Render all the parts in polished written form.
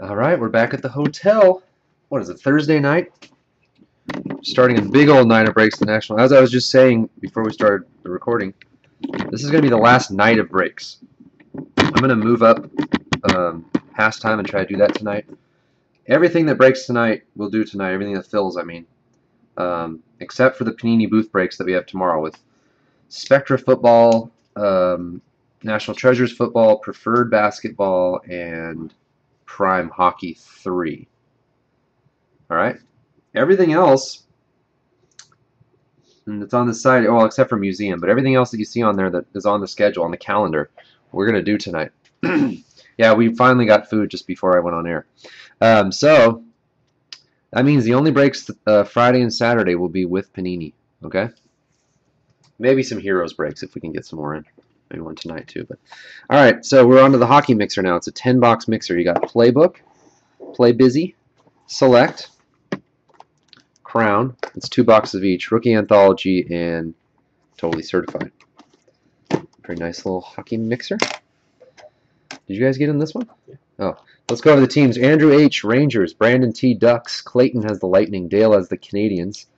All right, we're back at the hotel. What is it, Thursday night? Starting a big old night of breaks to the National. As I was just saying before we started the recording, this is going to be the last night of breaks. I'm going to move up past time and try to do that tonight. Everything that breaks tonight, we'll do tonight. Everything that fills, I mean. Except for the Panini booth breaks that we have tomorrow with Spectra football, National Treasures football, Preferred basketball, and Prime Hockey 3. All right? Everything else, and it's on the side, well, except for museum, but everything else that you see on there that is on the schedule, on the calendar, we're going to do tonight. Yeah, we finally got food just before I went on air. So that means the only breaks Friday and Saturday will be with Panini, okay? Maybe some Heroes breaks if we can get some more in. Maybe one tonight too. But all right, so we're on to the hockey mixer now. It's a 10-box mixer. You got Playbook, Play Busy, Select, Crown. It's 2 boxes of each. Rookie Anthology and Totally Certified. Pretty nice little hockey mixer. Did you guys get in this one? Yeah. Oh, let's go over the teams. Andrew H. Rangers. Brandon T. Ducks. Clayton has the Lightning. Dale has the Canadians.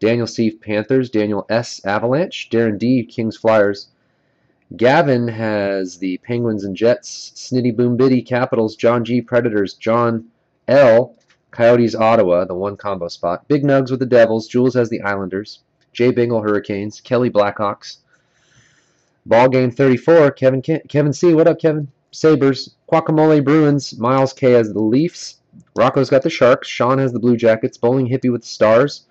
Daniel C. Panthers. Daniel S. Avalanche. Darren D. Kings Flyers. Gavin has the Penguins and Jets. Snitty Boom Bitty Capitals. John G. Predators. John L. Coyotes, Ottawa, the one combo spot. Big Nugs with the Devils. Jules has the Islanders. Jay Bingle, Hurricanes. Kelly, Blackhawks. Ball game 34. Kevin C. What up, Kevin? Sabres. Guacamole, Bruins. Miles K. has the Leafs. Rocco's got the Sharks. Sean has the Blue Jackets. Bowling Hippie with the Stars.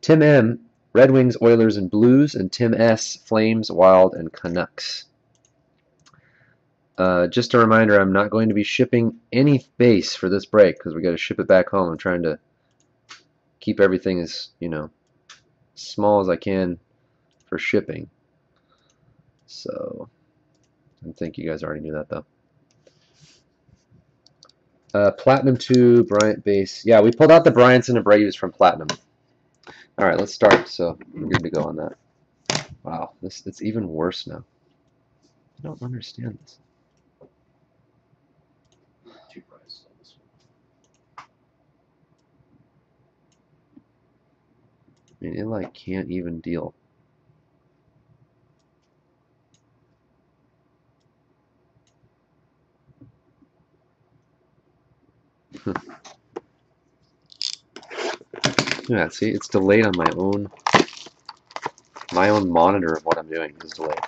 Tim M. Red Wings, Oilers, and Blues. And Tim S. Flames, Wild, and Canucks. Just a reminder, I'm not going to be shipping any base for this break because we got to ship it back home. I'm trying to keep everything as, you know, small as I can for shipping. So, I think you guys already knew that though. Platinum 2, Bryant base. Yeah, we pulled out the Bryants and Abreu's from Platinum. All right, let's start. So we're good to go on that. Wow, it's even worse now. I don't understand this. I mean, it like can't even deal. Yeah, see, it's delayed on my own monitor of what I'm doing is delayed.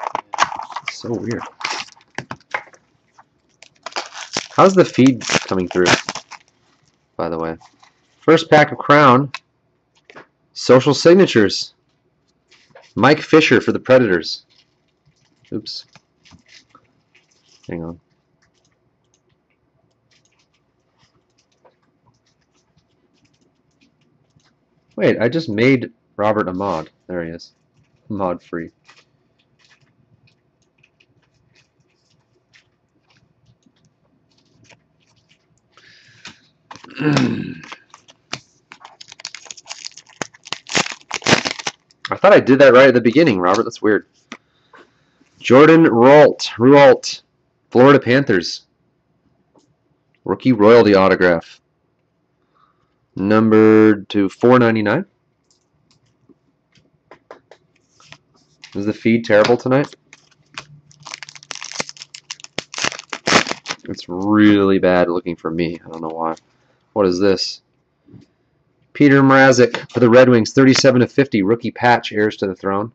It's so weird. How's the feed coming through? By the way, first pack of Crown. Social signatures. Mike Fisher for the Predators. Oops. Hang on. Wait, I just made Robert a mod. There he is. Mod free. I thought I did that right at the beginning, Robert. That's weird. Jordan Rualt, Florida Panthers. Rookie royalty autograph. Numbered to 499. Is the feed terrible tonight? It's really bad looking for me. I don't know why. What is this? Peter Mrazek for the Red Wings, 37/50. Rookie patch, heirs to the throne.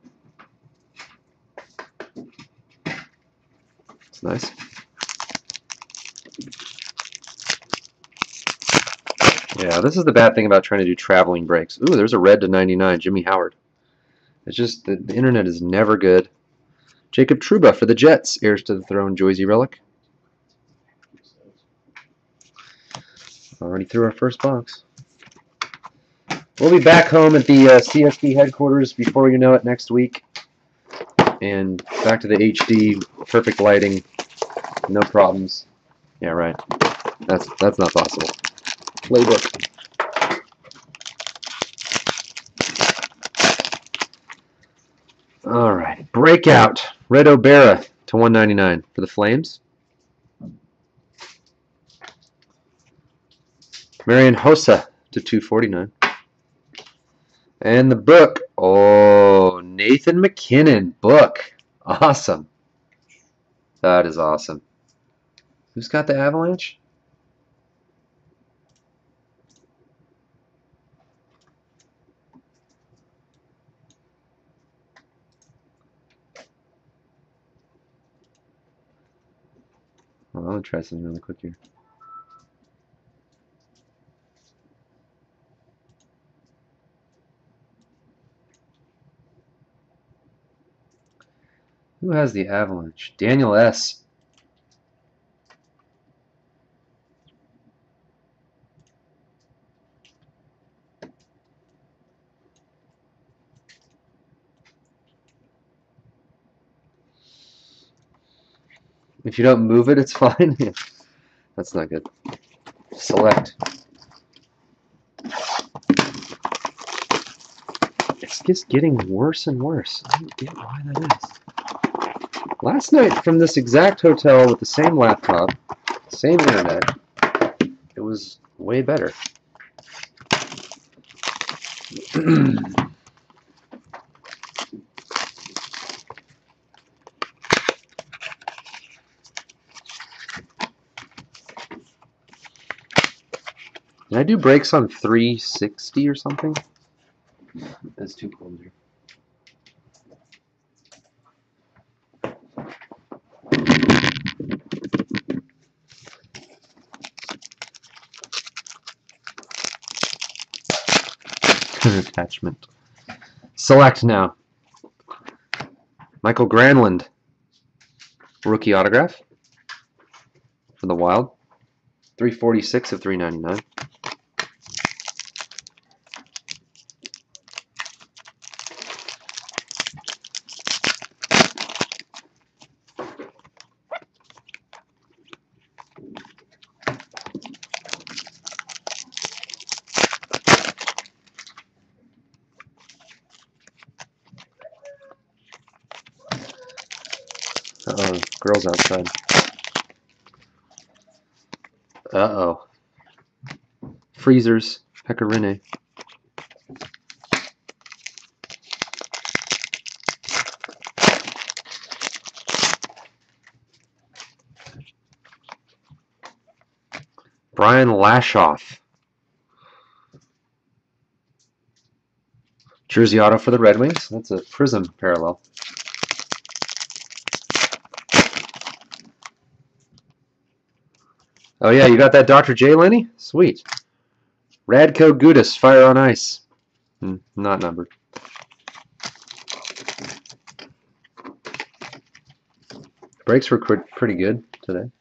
It's nice. Yeah, this is the bad thing about trying to do traveling breaks. Ooh, there's a red to 99, Jimmy Howard. It's just the internet is never good. Jacob Truba for the Jets, heirs to the throne, Joyzy Relic. Already threw our first box. We'll be back home at the CSB headquarters before you know it next week. And back to the HD, perfect lighting, no problems. Yeah, right. That's not possible. Playbook. All right. Breakout. Red O'Bara to 199 for the Flames. Marian Hossa /249. And the book, oh, Nathan McKinnon book. Awesome. That is awesome. Who's got the Avalanche? Well, I'll try something really quick here. Who has the Avalanche? Daniel S. If you don't move it, it's fine. That's not good. Select. It's just getting worse and worse. I don't get why that is. Last night from this exact hotel with the same laptop, same internet, it was way better. Can I do breaks on 360 or something? That's too cold here. Attachment. Select now. Michael Granlund. Rookie autograph. For the Wild. 346 of 399. Uh-oh, girls outside. Uh-oh. Freezers, Pecorine. Brian Lashoff. Jersey auto for the Red Wings. That's a prism parallel. Oh yeah, you got that Dr. J, Lenny? Sweet. Radko Gudas, Fire on Ice. Not numbered. Breaks were pretty good today.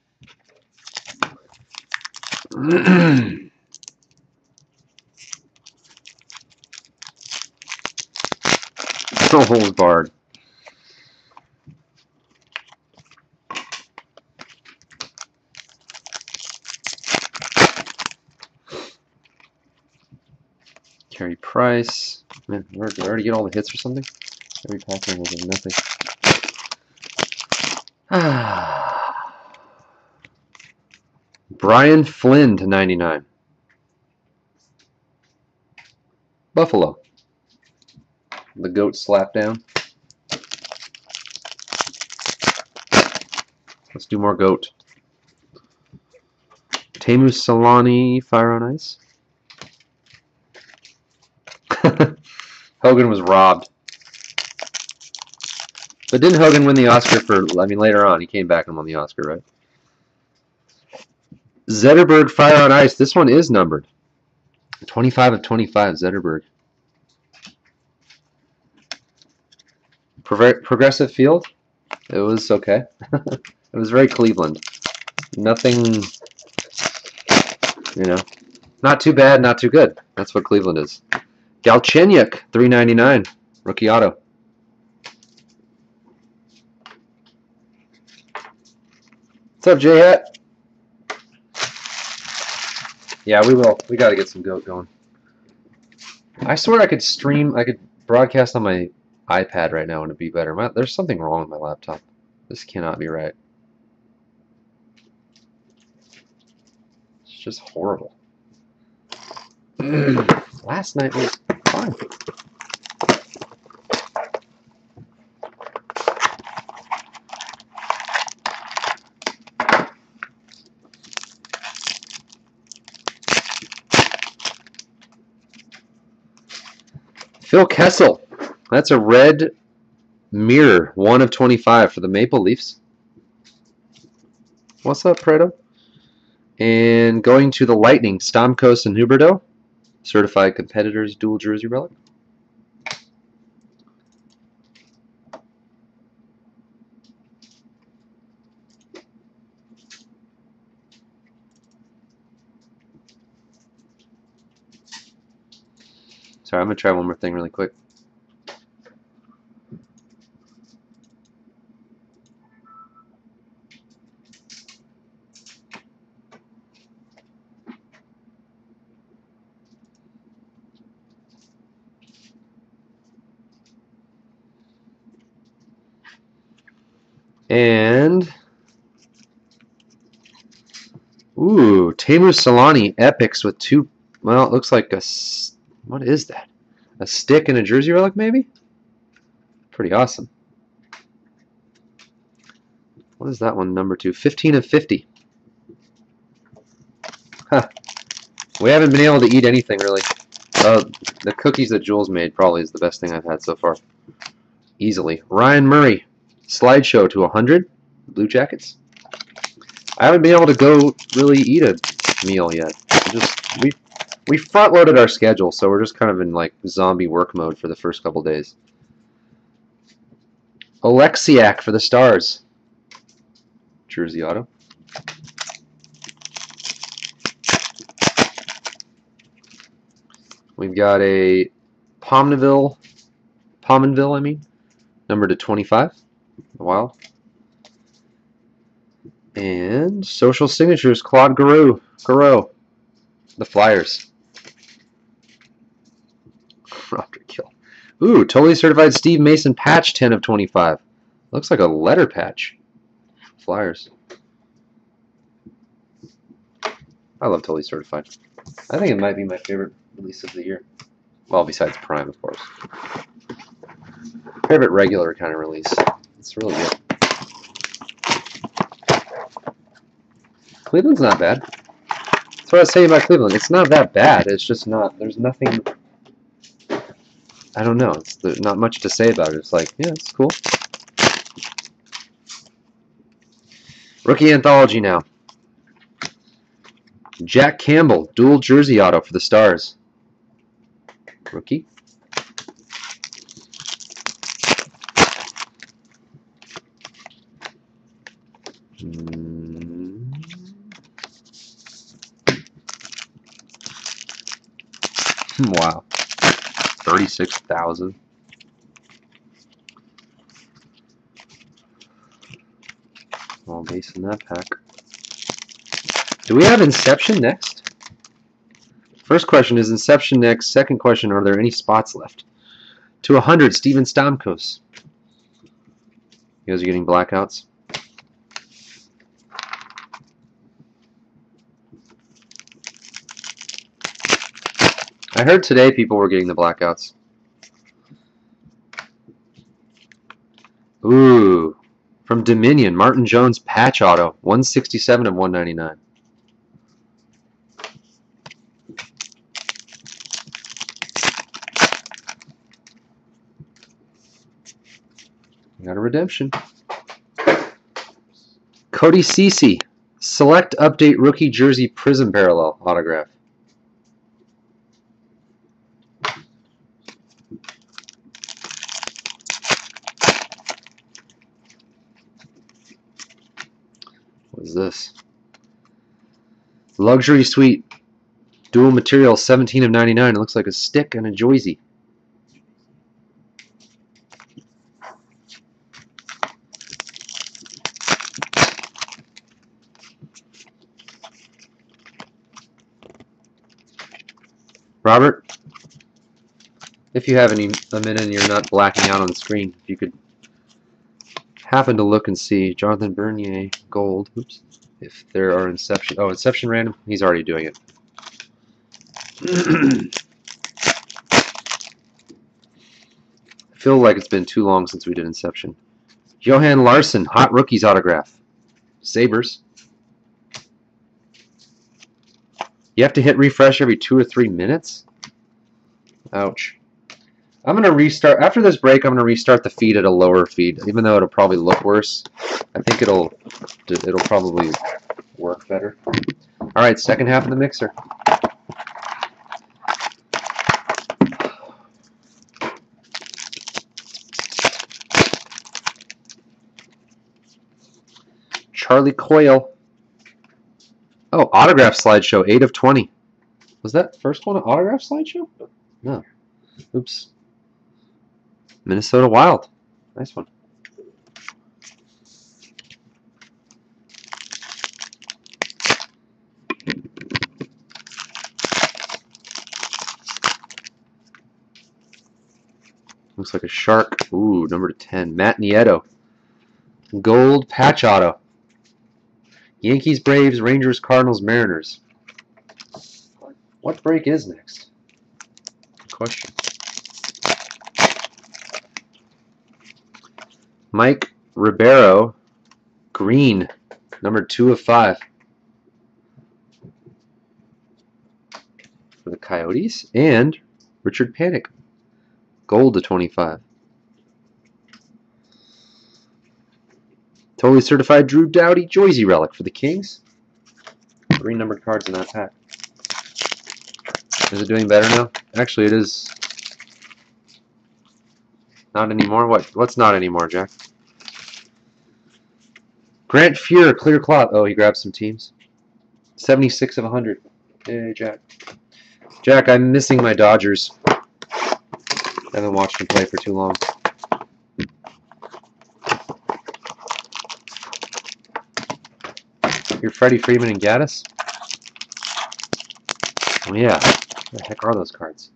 No holes barred. Carey Price. Man, did I already get all the hits or something? Every packing was like nothing. Brian Flynn /99. Buffalo. The goat slap down. Let's do more goat. Teemu Selanne, Fire on Ice. Hogan was robbed. But didn't Hogan win the Oscar for, I mean, later on, he came back and won the Oscar, right? Zetterberg, Fire on Ice. This one is numbered. 25 of 25, Zetterberg. Progressive field. It was okay. It was very Cleveland. Nothing, you know. Not too bad, not too good. That's what Cleveland is. Galchenyuk, 399, rookie auto. What's up, J-Hat? Yeah, we will. We got to get some goat going. I swear I could broadcast on my iPad right now and it'd be better. There's something wrong with my laptop. This cannot be right. It's just horrible. Last night was fun. Phil Kessel. That's a red mirror, 1 of 25 for the Maple Leafs. What's up, Preto? And going to the Lightning, Stamkos and Huberdeau. Certified competitors, dual jersey relic. Sorry, I'm going to try one more thing really quick. And ooh, Tamer Solani epics with two. Well, it looks like a what is that? A stick and a jersey relic, maybe? Pretty awesome. What is that one? Number 2, 15 of 50. Huh. We haven't been able to eat anything really. The cookies that Jules made probably is the best thing I've had so far. Easily. Ryan Murray. Slideshow to 100, Blue Jackets. I haven't been able to go really eat a meal yet. We front loaded our schedule, so we're just kind of in like zombie work mode for the first couple days. Oleksiak for the Stars. Jersey auto. We've got a Pominville, I mean, number to 25. Wow. And social signatures, Claude Giroux, the Flyers. Robert Kill. Ooh, totally certified Steve Mason patch, 10 of 25. Looks like a letter patch. Flyers. I love Totally Certified. I think it might be my favorite release of the year. Well, besides Prime, of course. Favorite regular kind of release. It's really good. Cleveland's not bad. That's what I was saying about Cleveland. It's not that bad. It's just not. There's nothing. I don't know. There's not much to say about it. It's like, yeah, it's cool. Rookie Anthology now. Jack Campbell, dual jersey auto for the Stars. Rookie. Wow, 36,000. All base in that pack. Do we have Inception next? First question is Inception next. Second question: are there any spots left? To 100, Steven Stamkos. You guys are getting blackouts. I heard today people were getting the blackouts. Ooh. From Dominion, Martin Jones patch auto, 167 of 199. Got a redemption. Cody Ceci, Select Update Rookie Jersey Prism Parallel autograph. This luxury suite dual material 17 of 99. It looks like a stick and a joysy. Robert, if you have a minute and you're not blacking out on the screen, if you could happen to look and see Jonathan Bernier gold. Oops. If there are Inception. Oh, Inception random. He's already doing it. I feel like it's been too long since we did Inception. Johan Larson, Hot Rookies autograph. Sabres. You have to hit refresh every 2 or 3 minutes? Ouch. I'm going to restart. After this break, I'm going to restart the feed at a lower feed. Even though it'll probably look worse, I think it'll probably work better. All right, second half of the mixer. Charlie Coyle. Oh, autograph slideshow, 8 of 20. Was that first one an autograph slideshow? No. Oops. Minnesota Wild. Nice one. Looks like a shark. Ooh, number 10. Matt Nieto. Gold patch auto. Yankees, Braves, Rangers, Cardinals, Mariners. What break is next? Good question. Mike Ribeiro, green, number 2 of 5 for the Coyotes, and Richard Panik, gold to 25. Totally Certified Drew Doughty, Joyzy Relic for the Kings. 3 numbered cards in that pack. Is it doing better now? Actually, it is. Not anymore? What's not anymore, Jack? Grant Fuhr, clear cloth. Oh, he grabbed some teams. 76 of 100. Hey, Jack. Jack, I'm missing my Dodgers. I haven't watched them play for too long. You're Freddie Freeman and Gaddis? Oh, yeah. What the heck are those cards?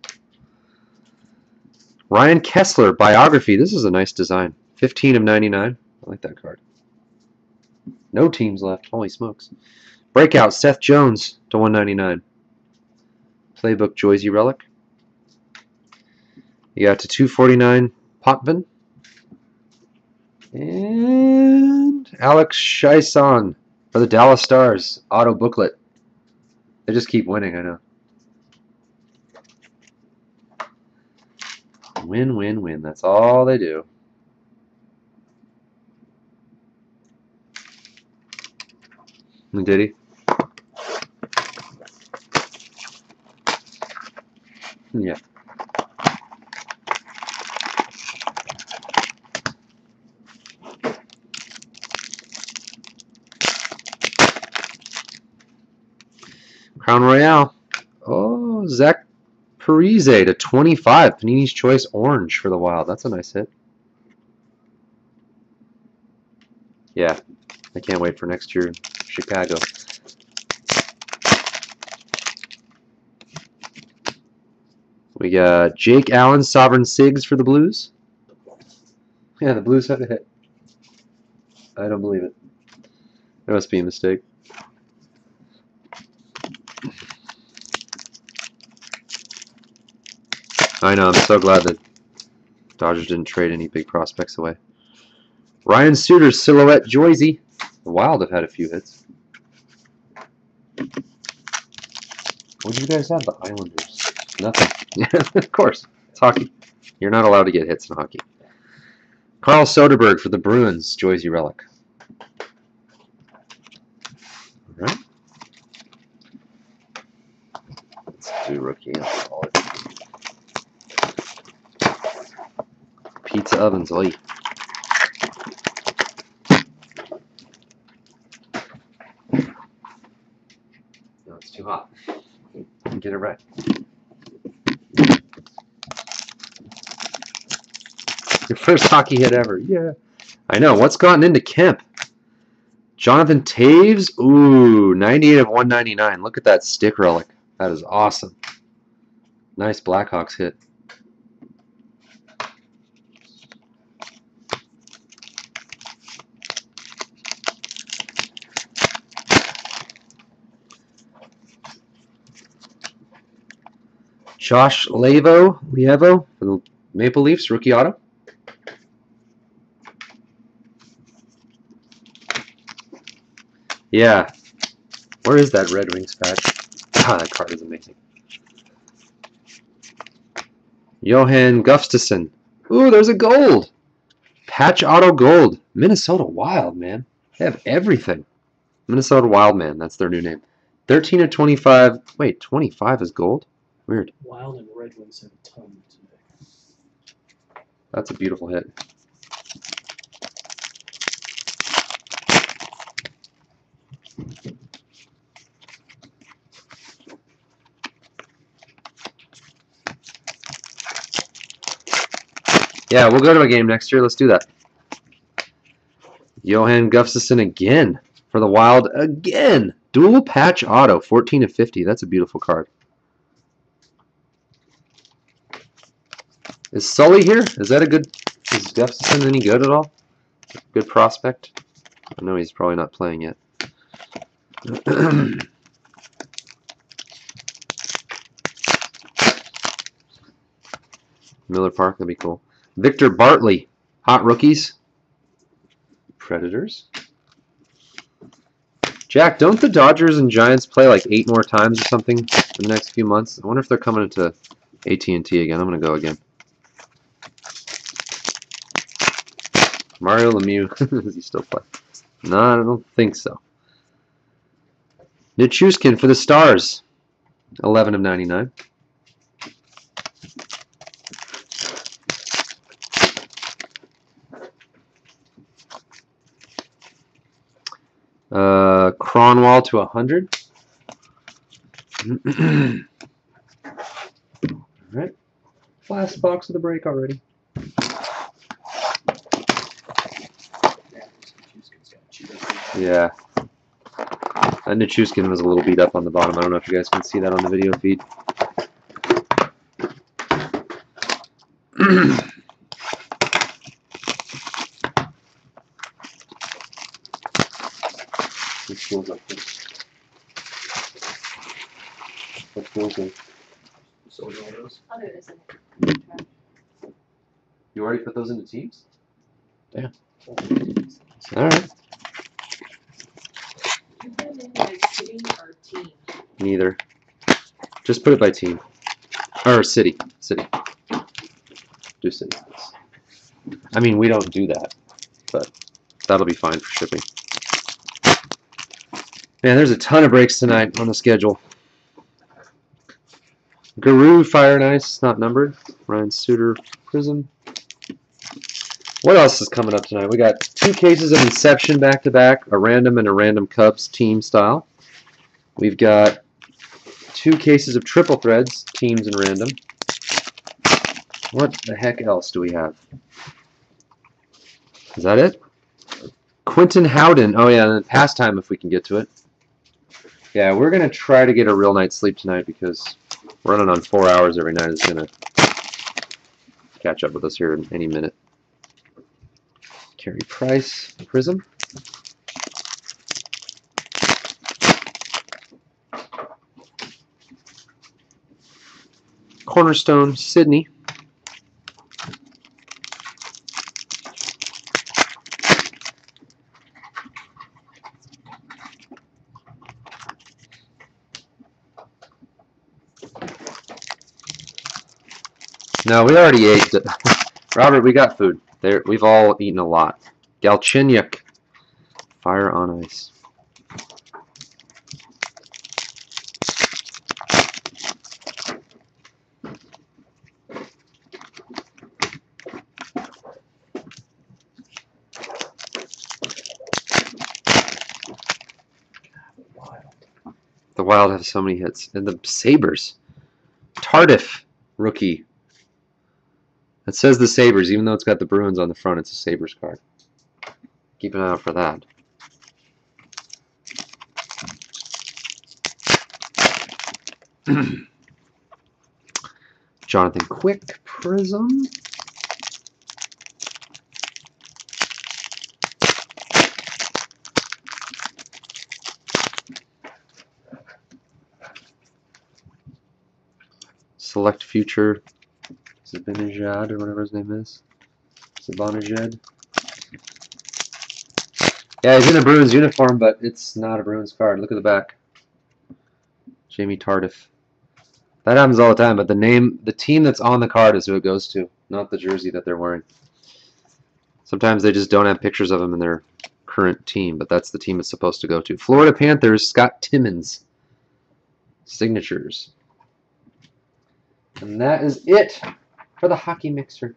Ryan Kesler, biography. This is a nice design. 15 of 99. I like that card. No teams left. Holy smokes. Breakout, Seth Jones to 199. Playbook, Joyzy Relic. You got to 249, Potvin. And Alex Chaisson for the Dallas Stars. Auto booklet. They just keep winning, I know. Win, win, win. That's all they do. Did he? Yeah. Crown Royale. Oh, Zach Parise to 25. Panini's Choice Orange for the Wild. That's a nice hit. Yeah, I can't wait for next year in Chicago. We got Jake Allen, Sovereign Sigs for the Blues. Yeah, the Blues have a hit. I don't believe it. That must be a mistake. I know, I'm so glad that Dodgers didn't trade any big prospects away. Ryan Suter, Silhouette Joyzy. The Wild have had a few hits. What do you guys have? The Islanders. Nothing. Of course. It's hockey. You're not allowed to get hits in hockey. Carl Soderberg for the Bruins, Joyzy Relic. All right. Let's do Rookie Anthology. Pizza ovens, I'll eat. No, it's too hot. Get it right. Your first hockey hit ever. Yeah. I know. What's gotten into Kemp? Jonathan Taves? Ooh, 98 of 199. Look at that stick relic. That is awesome. Nice Blackhawks hit. Josh Lievo for the Maple Leafs, rookie auto. Yeah. Where is that Red Wings patch? Ah, that card is amazing. Johan Gustafsson. Ooh, there's a gold. Patch auto gold. Minnesota Wild, man. They have everything. Minnesota Wild, man. That's their new name. 13 of 25. Wait, 25 is gold? Weird. Wild and Red Wings have a ton today. That's a beautiful hit. Yeah, we'll go to a game next year. Let's do that. Johan Gustafsson again for the Wild. Again. Dual patch auto. 14 of 50. That's a beautiful card. Is Sully here? Is that a good... Is Gustafsson any good at all? Good prospect? I know he's probably not playing yet. Miller Park. That'd be cool. Victor Bartley, hot rookies, Predators. Jack, don't the Dodgers and Giants play like 8 more times or something in the next few months? I wonder if they're coming into AT&T again. I'm going to go again. Mario Lemieux, does he still play? No, I don't think so. Nichushkin for the Stars, 11 of 99. Cronwall to 100. All right. Last box of the break already. Yeah. That Nichushkin was a little beat up on the bottom. I don't know if you guys can see that on the video feed. You already put those into teams? Yeah. All right. Neither. Just put it by team. Or city. City. Do city. I mean, we don't do that, but that'll be fine for shipping. Man, there's a ton of breaks tonight on the schedule. Guru, Fire and Ice, not numbered. Ryan Suter, Prism. What else is coming up tonight? We got 2 cases of Inception back-to-back, a random and a random Cubs team style. We've got 2 cases of Triple Threads, teams and random. What the heck else do we have? Is that it? Quentin Howden. Oh, yeah, and pastime if we can get to it. Yeah, we're going to try to get a real night's sleep tonight because running on 4 hours every night is going to catch up with us here in any minute. Carey Price, Prism. Cornerstone, Sydney. No, we already ate it. Robert, we got food. There, we've all eaten a lot. Galchenyuk. Fire on Ice. The Wild have so many hits. And the Sabres. Tardif, rookie. It says the Sabres, even though it's got the Bruins on the front, it's a Sabres card. Keep an eye out for that. Jonathan Quick, Prism. Select Future Zibanejad, or whatever his name is. Zibanejad. Yeah, he's in a Bruins uniform, but it's not a Bruins card. Look at the back. Jamie Tardif. That happens all the time, but the name, the team that's on the card is who it goes to, not the jersey that they're wearing. Sometimes they just don't have pictures of them in their current team, but that's the team it's supposed to go to. Florida Panthers, Scott Timmins. Signatures. And that is it for the Hockey Mixer.